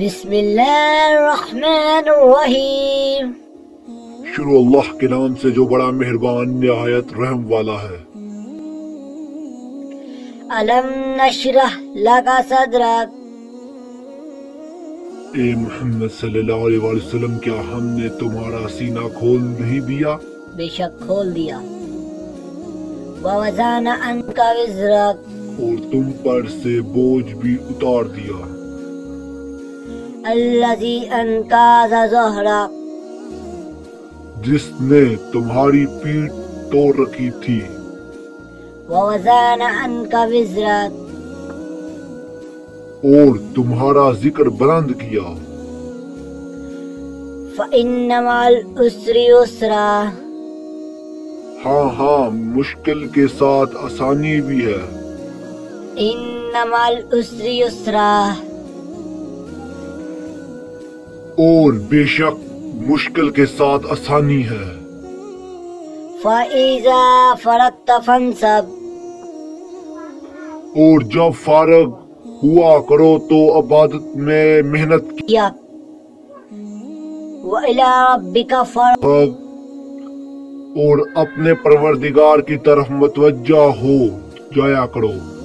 بسم الله الرحمن الرحيم. شروع اللہ کے نام سے جو بڑا مہربان نہایت رحم والا ہے. الم نشرح لک صدرک. اے محمد صلی اللہ علیہ وسلم کیا ہم نے تمہارا سینہ کھول نہیں دیا؟ بے شک کھول دیا. ووضعنا عنک وزرک. اور تم پر سے بوجھ بھی اتار دیا. الذي انقذ ظهرك. جس نے تمہاری پیٹ توڑ رکھی تھی. ووضعنا عنك وزرك. اور تمہارا ذکر بلند کیا. فإن مع العسر يسرا. ہاں مشکل کے ساتھ آسانی بھی ہے. إن مع العسر يسرا. اور بے شک مشکل کے ساتھ آسانی ہے. فَإِذَا فَرَغْتَ فَانْصَب. اور جب فارغ ہوا کرو تو عبادت میں محنت کیا. وَإِلَىٰ رَبِّكَ فَارْغَب. اور اپنے پروردگار کی طرف متوجہ ہو جایا کرو.